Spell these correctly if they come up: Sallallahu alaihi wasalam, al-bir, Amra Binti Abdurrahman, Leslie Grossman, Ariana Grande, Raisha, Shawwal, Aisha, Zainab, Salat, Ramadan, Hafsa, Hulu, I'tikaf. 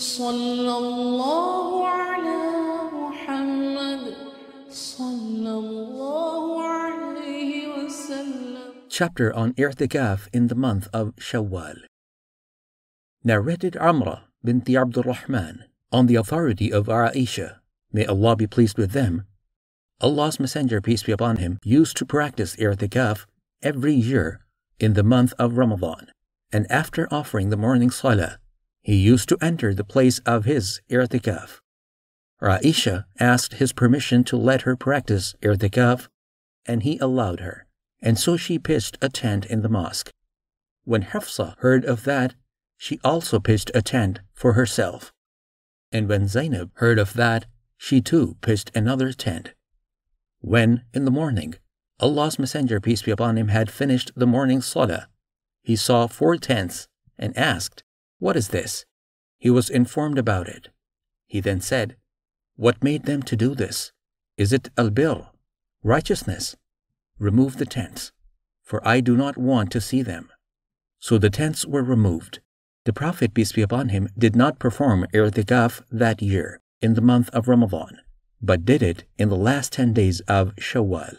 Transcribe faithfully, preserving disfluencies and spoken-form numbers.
Sallallahu ala Muhammad, Sallallahu alaihi wasalam. Chapter on Itikaf in the month of Shawwal. Narrated Amra Binti Abdurrahman on the authority of Aisha, may Allah be pleased with them. Allah's Messenger, peace be upon him, used to practice Itikaf every year in the month of Ramadan, and after offering the morning salah, he used to enter the place of his Itikaf. Raisha asked his permission to let her practice Itikaf, and he allowed her, and so she pitched a tent in the mosque. When Hafsa heard of that, she also pitched a tent for herself. And when Zainab heard of that, she too pitched another tent. When, in the morning, Allah's Messenger, peace be upon him, had finished the morning salah, he saw four tents and asked, "What is this?" He was informed about it. He then said, "What made them to do this? Is it al-bir, righteousness? Remove the tents, for I do not want to see them." So the tents were removed. The Prophet, peace be upon him, did not perform Itikaf that year in the month of Ramadan, but did it in the last ten days of Shawwal.